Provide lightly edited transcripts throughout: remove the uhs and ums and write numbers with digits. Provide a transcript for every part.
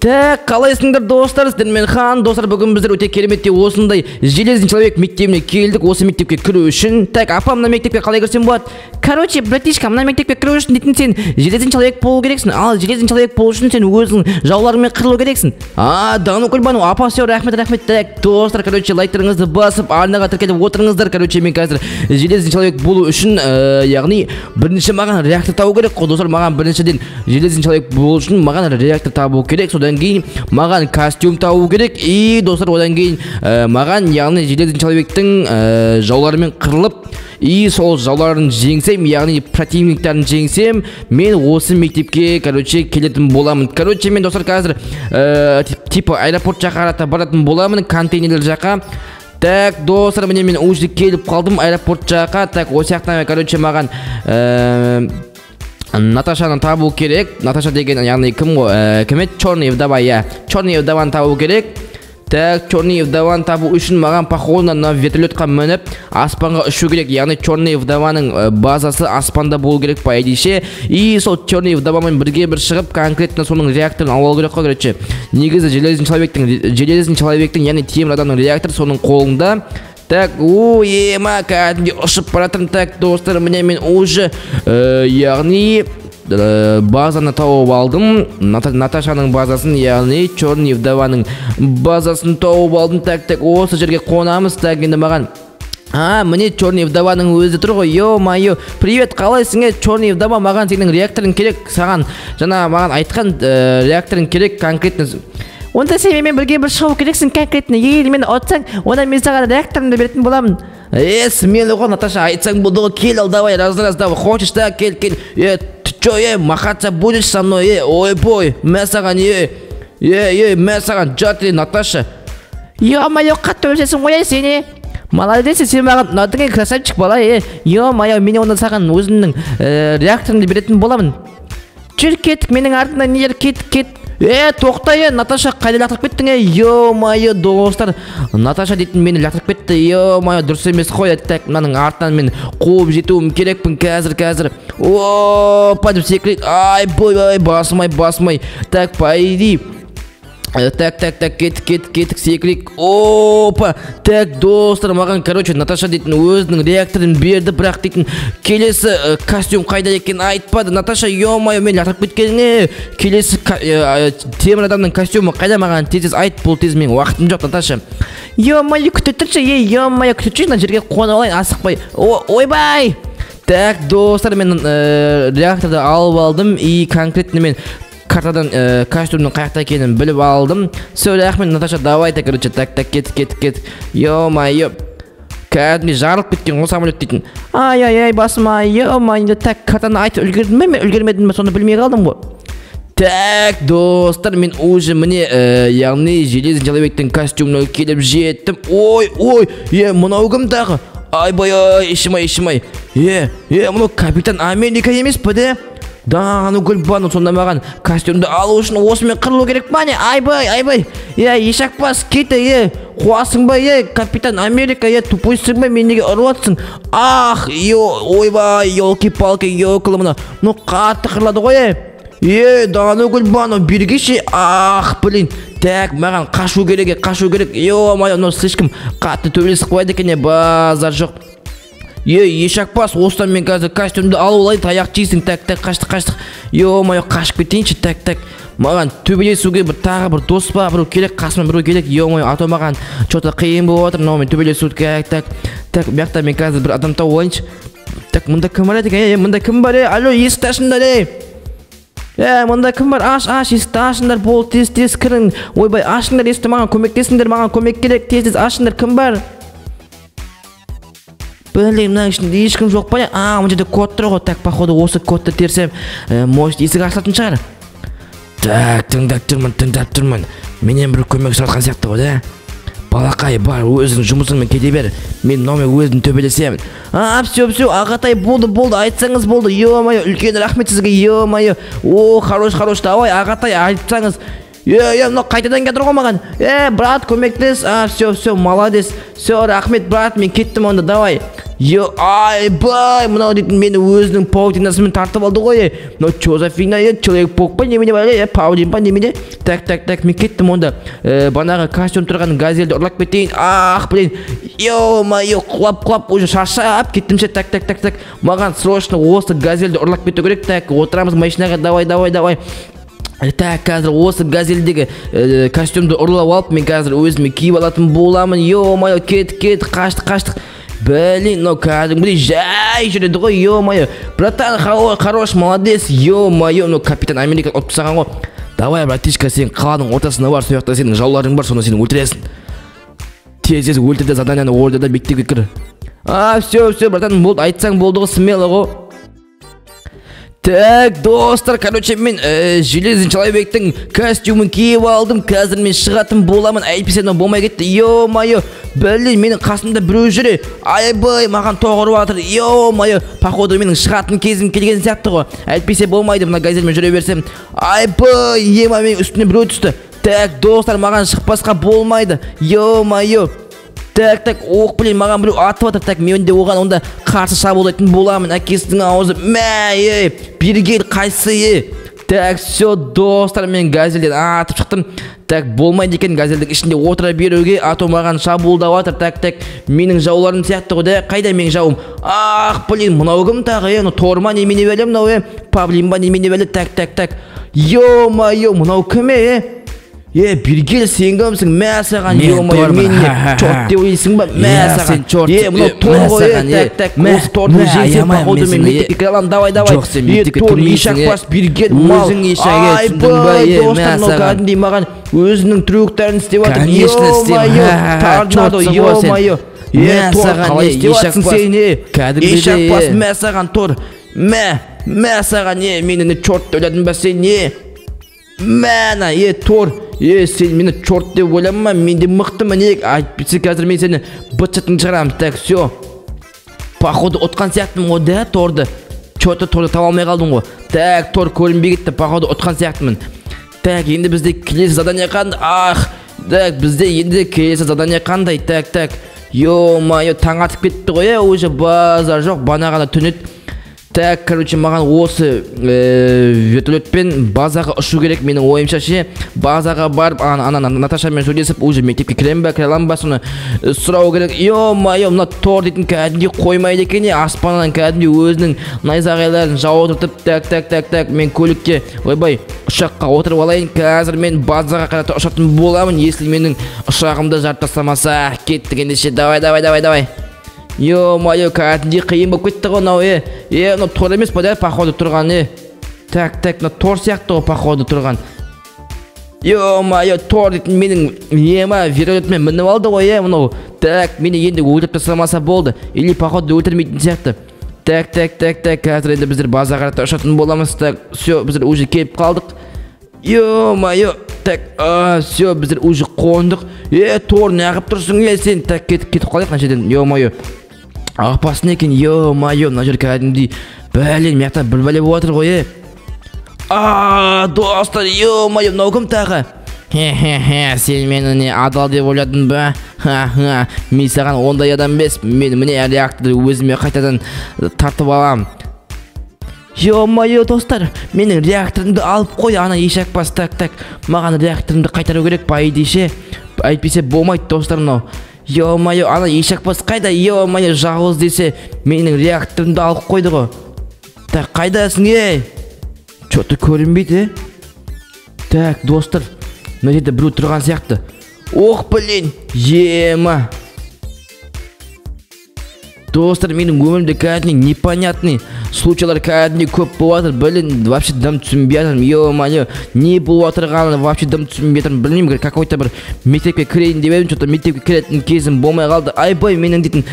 Так, қалайсыңдар достар, сіздермен хан. Достар, бүгін біздер өте кереметте осындай железный человек мектебіне келдік. Осы мектепке кіру үшін. Так, апа, мына мектепке қалай кірсем болады? Короче, братишка, мына мектепке кіру үшін дейтін сен железный человек болу керексің. Ал железный человек болу үшін сен өзің жауларыңмен қырылу керексің. А, да ну кульбану, апа, все, рахмет, рахмет. Так, достар, короче, лайктарыңызды басып, арнаға тіркеліп отырыңыздар. Короче, мен қазір железный человек болу үшін, яғни бірінші маған реактор табу керек. Достар, маған біріншіден железный человек болу үшін маған реактор табу керек. Маған костюм табу керек. И достар, одан кейін маған яғни железный человектің жауларымен қырылып, и сол жауларын жеңсем, яғни противниктерін жеңсем, мен осы мектепке, короче, келетін боламын. Короче, мен достар қазір типа аэропорт жаққа қарата баратын боламын, контейнерлер жаққа. Так, достар, міне мен уже келіп қалдым аэропорт жаққа. Так, осы жақтан, короче, маған Наташаны табу керек. Наташа деген яғни кім ғой? Кім еді? Черный вдова, иә. Черный вдованы табу керек. Так, черный вдованы табу үшін маған походу на вертолетқа мініп аспанға ұшу керек. Яғни черный вдованың базасы аспанда болу керек по идее. И сол черный вдовамен бірге бір шығып конкретно соның реакторын алу керек қой, короче. Негізі железный человектің яғни темір адамның реакторы соның қолында. Так, уема, кәдімге ұшып баратырмын. Так, достар, міне мен уже, яғни, базаны тауып алдым. Наташаның базасын, яғни, черный вдованың базасын тауып алдым. Так, так, осы жерге қонамыз. Так, енді маған. А, міне черный вдованың өзі тұр ғой. Ё-майо, привет, қалайсың, черный вдова? Маған сенің реакторың керек. Саған жаңа маған айтқан реакторың керек конкретно. Онда сен менімен бірге бір шығу керексің конкретно. Егер мені ұтсаң, онда мен саған реакторымды беретін боламын. Смело ғой, Наташа, айтсаң болды ғой. Кел ал, давай, раз-раз, давай, хочешь, да, кел, кел. Ты че, махаться будешь со мной, ой-бой, мә саған, мә саған, жатыр, Наташа. Ё-майо, қатты өлшесің ғой, сені. Молодец, сен маған ұнадың, красавчик бала. Ё-майо, мен онда саған өзімнің реакторымды беретін боламын. Жүр, кеттік, менің артымнан ер, кеттік, кеттік. Тоқта, Наташа, қайда лақтырып кеттің, ё-майо, достар. Наташа дейтін мені лақтырып кетті, ё-майо, дұрыс емес қой. Так, мынаның артынан мен қуып жетуім керекпін қазір. Опа, деп секірейді. Ай, бой-бой, басмай. Так, пойди. Так, кеттік, секірейік. Опа. Так, достар, маған, короче, Наташа дейтін өзінің реакторын берді, бірақ дейтін келесі костюм қайда екен айтпады. Наташа, ё-майо, мен лақтырып кеткеніне келесі темір адамның костюмі қайда? Маған тез айт, бұл тез, мен уақытым жоқ, Наташа. Ё-майо, күтірші, ё-майо, күтірші, мына жерге қона алайын, асықпай. Ойбай. Так, достар, мен реакторды алып алдым, и конкретно мен картадан костюмның қаяқта екенін біліп алдым. Все, рахмет, Наташа, давай, так, короче, так, кеттік. Ё-майо, кәдімгі жарылып кеткен ғой самолет дейтін. Ай-ай-ай, басыма, ё-майо. Так, картаны айтып үлгердім ме, үлгермедім ме, соны білмей қалдым ғой. Так, достар, мен уже міне, яғни, железный человектің костюмына келіп жеттім. Ой, мынау кім тағы? Ай-бай-ай, ішімай. Мынау капитан Америка емес пе де? Да, ну гүлбану, сонда маған костюмді алу үшін осымен қырылу керек мане. Айбай. Ешақпас, кеті, қуасың ба, капитан Америка, тупойсың ба, мен неге ұрлатсың? Ах, ойбай, елки-палки, елкіліміна, ну қатты қырлады ғой. Да, ну гүлбану, бергеше, ах, блин. Так, маған қашу керек, ё-майо, ну слишком қатты төбелесіп қойды екен, базар жоқ. Ешақпас, осыдан мен қазір костюмді алып алайын, таяқ жейсің. Так, қаштық. Ё-майо, қашып кетейінші. Так. Маған төбелесуге бір тағы бір дос ба, біреу керек, қасыма біреу керек. Ё-майо, ато маған что-то қиын болып отыр. Мынаумен төбелесу керек. Так, мыяқта мен қазір бір адам тауып алайыншы. Так, мында кім бар екен? Мында кім бар? Алло, есікті ашыңдар. Мында кім бар? Аш, есікті ашыңдар. Бол, тез кірің. Ойбай, ашыңдар есікті, маған көмектесіңдер, маған көмек керек. Тез ашыңдар. Кім бар? Блин, мынаның ішінде ешкім жоқ па? Мына жерде код тұр ғой. Так, походу осы кодты терсем, может, есік ашылатын шығар. Так, тыңдап тұрмын. Менен бір көмек сұратқан сияқты ғой, да? Балақай, бар, өзің жұмысыңмен кете бер. Мен мынаумен өзім төбелесемін. Все, ағатай, болды, айтсаңыз болды. Ё-майо, үлкен рахмет сізге, ё-майо. Хорош, давай, ағатай, айтсаңыз. Мынау қайтадан кетір ғой маған. Брат, көмектес. Все, молодец. Все, рахмет, брат, мен кеттім онда, давай. Yo, aj, baj, mnogo meni uznem povdje na sam tartoval dolje. No Josefina je çelik pokpanjem ne böyle pavdim pandemi de. Tak mi gittim onda. Bana karşı duran gazeli orlak bitin. Ah, blin. Yo, mayo klap уже şaşap gittimse tak. Magan срочно осы газелді ұрлап кету керек. Так, отырамыз машинаға. Давай. Так, қазір осы газелдегі костюмді ұрлап алып, мен қазір өзіме киіп алатын боламын. Ё-моё, кет, қаштық. Блин, ну каждый, блин, жай, жүреді ғой, ё-моё. Братан, хорош, молодец. Ё-моё, ну капитан Америка ұтпасаң ғой. Давай, братишка, сен қаланың ортасына бар, сояқта сенің жауларың бар, соны сен өлтіресің. Тез-тез өлтірді заданияны ордада бектеп кір. А, все, братан, болды, айтсаң болды ғой, смело ғой. Так, достар, короче, мен Железный Человектің костюмін киіп алдым. Қазір мен шығатын боламын. Әйтпесе мынау болмай кетті. Ё-моё, блин, менің қасымда біреу жүр. Айбай, маған тоғырып жатыр. Ё-моё, походу менің шығатын кезім келген сияқты ғой. Әйтпесе болмайды, мына газельмен жүре берсем. Айбай, ема, мен үстіне біреу түсті. Так, достар, маған шықпасқа болмайды. Ё-моё. Так, ох, блин, маған біреу атып атыр. Так, мен де оған онда қарсы шабуылдайтын боламын. Әкесінің аузы, мә, бергел қайсы. Так, все, достар, мен газелден атып шықтым. Так, болмайды екен газелдің ішінде отыра беруге, а то маған шабуылдап атыр. Так, менің жауларым сияқты ғой, қайда менің жауым? Ах, блин, мынау кім тағы? Торма немене бәле мынау? Павлин ба немене бәле? Так. Ё-моё, мынау кім? Бергел, sen kimsin? Мә саған, ё-моё, мен не? Чорт деп ойлайсың ба? Мә саған, чорт. Мынау тор ғой. Так, осы торды жесем, походу мен мектепке кіре аламын. Давай. Жоқ, сен мектепке кірмейсің. Ешақпас, Бергел, мал. Өзің ешәге түсіндің ба? Достар, мынау кәдімгідей маған өзінің трюктерін істеп жатыр. Ё-моё, торнадо, ё-моё. Мә саған, ешақпас, ешақпас, мә саған, тор. Мә саған, мені чорт өледің ба сен? Мә, тор. Sen beni çort diye oylama, ben de mıhtım. Aytpese hazır men seni bıçatın çıkaram. Так, все. Походу отқан сияқтымын ғой, да, торды. Чоты торды таба алмай қалдың ғой. Так, тор көрінбей кетті. Походу отқан сияқтымын. Так, енді бізде келесі задание қандай? Ах, так, бізде енді келесі задание қандай? Так. Ё-моё, таң атып кетті ғой, уже базар жоқ, бана ғана түнет. Так, короче, маған осы вертолетпен базаға ұшу керек. Менің ойымша ше, базаға барып, ана Наташамен сөйлесіп, уже мектепке кіремін ба, кіре аламын ба, соны сұрау керек. Ё-моё, мына тор дейтін кәдімгідей қоймайды екен, аспаннан кәдімгідей өзінің найзағайларын жаудыртып. Так, мен көлікке, ойбай, ұшаққа отырып алайын. Қазір мен базаға қарата ұшатын боламын, если менің ұшағымды жарып тастамаса. Кеттік ендеше, давай. Ё-моё, кәдімгідей қиын болып кетті ғой мынау. Мынау тор емес па, походу тұрған. Так, мына тор сияқты ғой, походу тұрған. Ё-моё, тор дейтін менің вертолетіме мініп алды ғой мынау. Так, мені енді өлтіріп тастамаса болды. Или походу өлтірмейтін сияқты. Так, қазір енді біздер базаға қарата ұшатын боламыз. Так, все, біздер уже келіп қалдық. Ё-моё, так, все, біздер уже қондық. Тор, неғып тұрсың сен? Так, кетіп қалайық мына жерден. Ё-моё. Ақпасы не екен? Ё-моё, мына жер кәдімгідей. Бәлен, мияқта бір бәле болып жатыр ғой. Достар, ё-моё, мынау кім тағы? Сен мені не адал деп ойладың ба? Мен саған ондай адам емес. Мен міне реакторды өзіме қайтадан тартып алам. Ё-моё, достар, менің реакторымды алып қой, ана ешақпас. Так, маған реакторымды қайтару керек, пайдеше. Әйтпесе болмайды, достар, мынау. Ё-моё, ана ешақпас қайда? Ё-моё, жауыз десе, менің реакторымды алып қойды ғой. Так, қайдасың, Чоты көрінбейді. Так, достар, мынада біреу тұрған сияқты. Ох, блин, ема. Достар, менің өмірімде кәдімгі непонятный случайлар кәдімгі көп болып жатыр. Блин, вообще дым түсінбей жатырмын. Ё-моё, не болып жатырғанын вообще дым түсінбей жатырмын. Білмеймін, какой-то бір мектепке кірейін деп едім, что-то мектепке кіретін кезім болмай қалды. Айбай, менің дейтін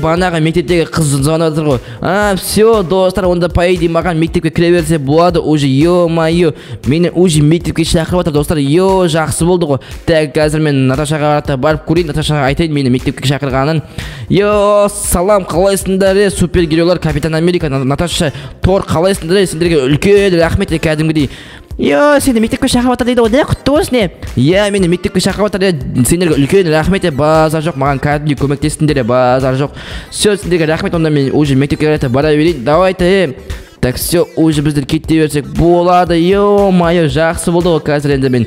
бағанағы мектептегі қыз звонып жатыр ғой. Все, достар, онда по идее маған мектепке кіре берсе болады уже. Ё-моё, мені уже мектепке шақырып жатыр, достар. Жақсы болды ғой. Так, қазір мен Наташаға барып көрейін, Наташаға айтайын мені мектепке шақырғанын. Салам, қалайсыңдар, супергеройлар, капитан Америка, Наташа, Тор, қалайсыңдар, сендерге үлкен рахмет. Кәдімгідей Yo, seni мектепке шақырып отыр, құтты болсын. Иә, мені мектепке шақырып отыр. Сендерге үлкен рахмет, базар жоқ, маған кәдімгі көмектестіңдер, базар жоқ. Все, сендерге рахмет, онда мен уже мектепке қарата бара берейін. Давайте. Так, все, уже біздер кете берсек болады. Ё-моё, жақсы болды ғой. Қазір енді мен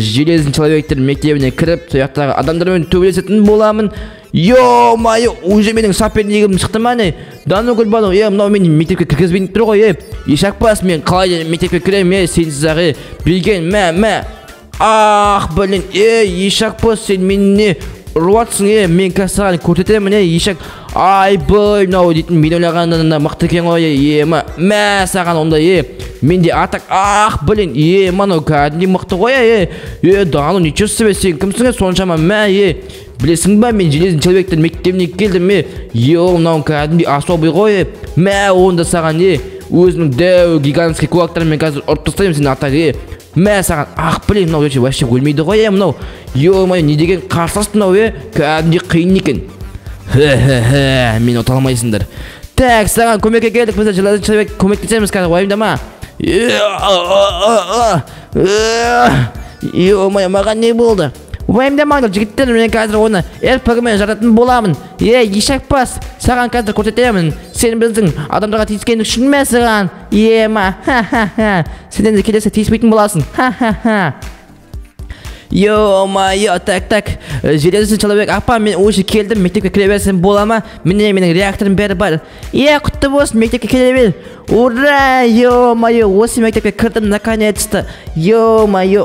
железный человектер мектебіне кіріп, сояқтағы адамдармен төбелесетін боламын. Ё-моё, уже менің сопернигім шықты ма не? Дану Гүлбану, мынау мені мектепке кіргізбейін тұр ғой. Ешақпас, мен қалай мектепке кірем, сенсіз-ағы білген мә. Ах, блин, ешақпас, сен меніне руатсың, мен кәсіған көрсетемін, ешақ. Ай, бай, мынау дейтін мен ойлағанында мықты екен ғой, мә, саған онда, менде атақ, ах, блин, мынау кәдімгі мықты ғой, Дану, ничего себе, сен кімсің, соншама, мә, білесің ба, мен железный человектер мектебіне келдім, мынау кәдімгі особый ғой, мә, онда саған, өзінің дәу гигантский кулактарымен қазір ұрып тастаймын сені атақ, мә, саған, ах, блин, мынау жер вообще өлмейді ғой, мынау, ё-моё, не деген қарсылас мынау, кәдімгі қиын екен. Хе-хе-хе, мен оталмайсыңдар. Так, саған көмекке келдік, біздер железный человек көмектесеміз қазір, уайымдама. Ё-моё, маған не болды? Уайымдамаңдар, жігіттер, мен қазір оны РПГ-мен жаратын боламын. Ешақпас, саған қазір көрсетемін. Сен біздің адамдарға тиіскенің үшін ме саған? Ема, ха-ха-ха. Сен енді келесі тиіспейтін боласың. Ха-ха-ха. Ё-моё, так, железный человек, апа, мен уже келдім, мектепке келе берсем бола ма? Менің реакторым бәрі бар. Құтты болсын, мектепке келе бер. Ура, ё-моё, осы мектепке кірдім, наконец-то. Ё-моё,